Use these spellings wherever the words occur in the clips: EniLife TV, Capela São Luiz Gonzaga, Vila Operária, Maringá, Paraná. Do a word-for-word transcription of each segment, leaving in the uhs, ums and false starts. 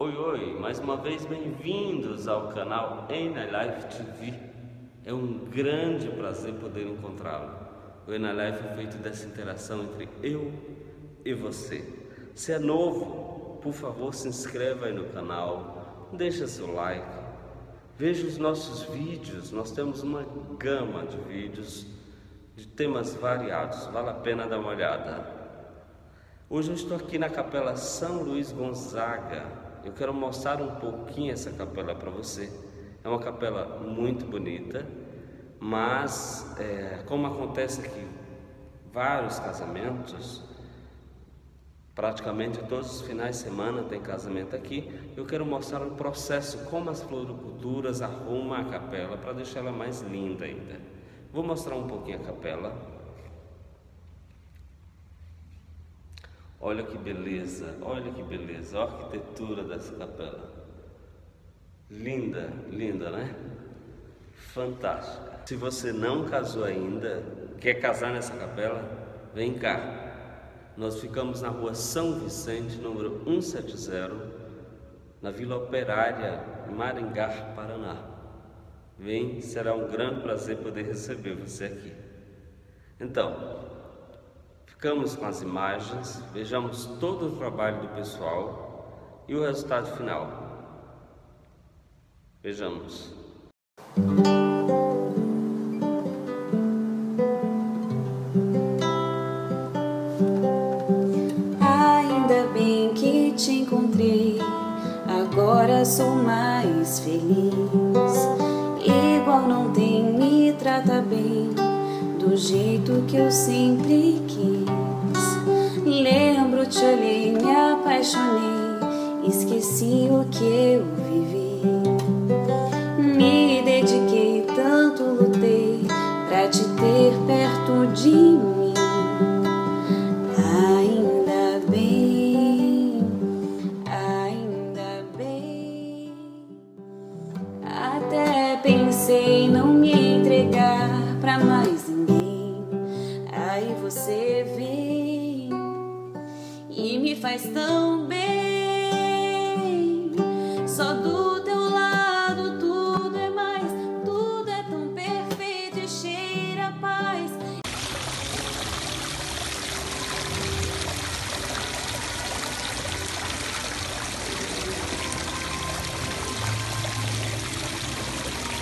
Oi, oi, mais uma vez bem-vindos ao canal EniLife T V. É um grande prazer poder encontrá-lo. O EniLife é feito dessa interação entre eu e você. Se é novo, por favor, se inscreva aí no canal, deixa seu like, veja os nossos vídeos. Nós temos uma gama de vídeos de temas variados, vale a pena dar uma olhada. Hoje eu estou aqui na Capela São Luiz Gonzaga. Eu quero mostrar um pouquinho essa capela para você. É uma capela muito bonita, mas é, como acontece aqui vários casamentos, praticamente todos os finais de semana tem casamento aqui, eu quero mostrar o processo, como as floriculturas arrumam a capela para deixar ela mais linda ainda. Vou mostrar um pouquinho a capela. Olha que beleza, olha que beleza, a arquitetura dessa capela. Linda, linda, né? Fantástica. Se você não casou ainda, quer casar nessa capela, vem cá. Nós ficamos na rua São Vicente, número cento e setenta, na Vila Operária, Maringá, Paraná. Vem, será um grande prazer poder receber você aqui. Então, ficamos com as imagens, vejamos todo o trabalho do pessoal e o resultado final. Vejamos. Ainda bem que te encontrei, agora sou mais feliz. Igual não tem, me trata bem, do jeito que eu sempre quis. Lembro, te olhei, me apaixonei, esqueci o que eu vivi. Me dediquei, tanto lutei pra te ter perto de mim. Ainda bem, ainda bem. Até pensei não me entregar pra mais ninguém. Aí você vem e me faz tão bem. Só do teu lado tudo é mais, tudo é tão perfeito e cheira a paz.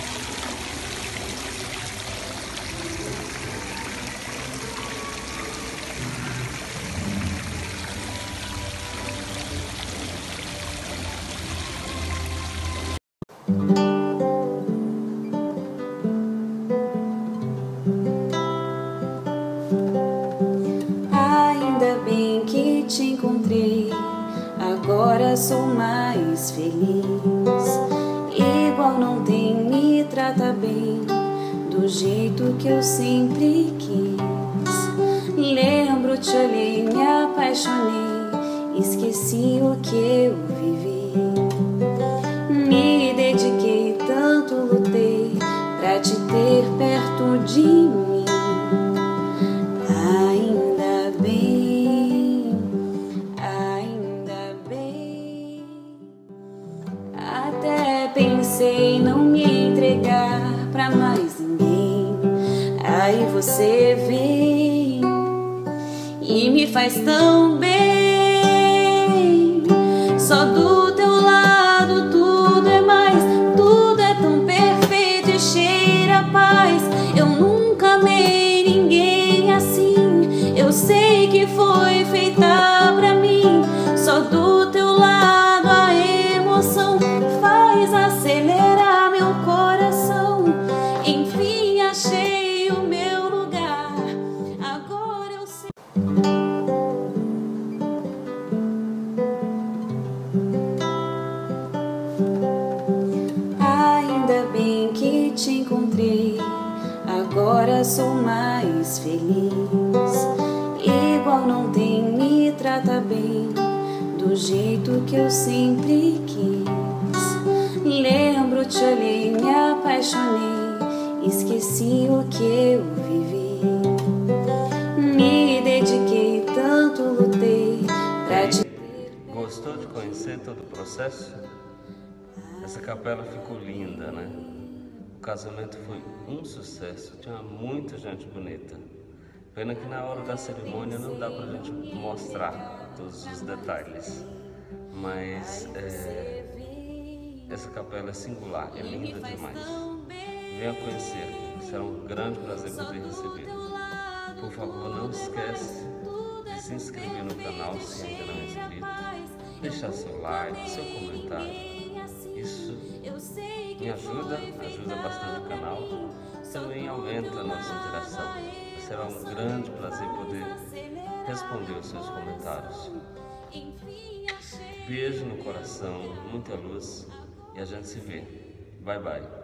Ainda bem que te encontrei, agora sou mais feliz. Igual não tem, me trata bem, do jeito que eu sempre quis. Lembro, te olhei, me apaixonei, esqueci o que eu vivi. Me dediquei, tanto lutei pra te ter perto de mim. Ainda bem, ainda bem. Até pensei não me entregar pra mais ninguém. Aí você vem e me faz tão bem. Só do teu lado tudo é mais, tudo é tão perfeito e cheira a paz. Eu nunca amei ninguém assim, eu sei que foi feita pra mim. Só do teu lado a emoção faz acelerar meu coração. Enfim, achei o meu lugar, agora eu sei. Ainda bem que te encontrei, agora sou mais feliz. Igual não tem, me trata bem, do jeito que eu sempre quis. Lembro, te olhei, me apaixonei, esqueci o que eu vivi. Me dediquei, tanto lutei pra te ter. Gostou de de conhecer todo o processo, essa capela ficou linda, né? O casamento foi um sucesso, tinha muita gente bonita. Pena que na hora da cerimônia não dá pra gente mostrar todos os detalhes, mas é, essa capela é singular, é linda demais. Venha conhecer, será um grande prazer poder receber. Por favor, não esquece de se inscrever no canal se ainda não é inscrito, deixar seu like, seu comentário, isso me ajuda, ajuda bastante o canal, também aumenta a nossa interação. Será um grande prazer poder responder os seus comentários. Beijo no coração, muita luz e a gente se vê. Bye, bye.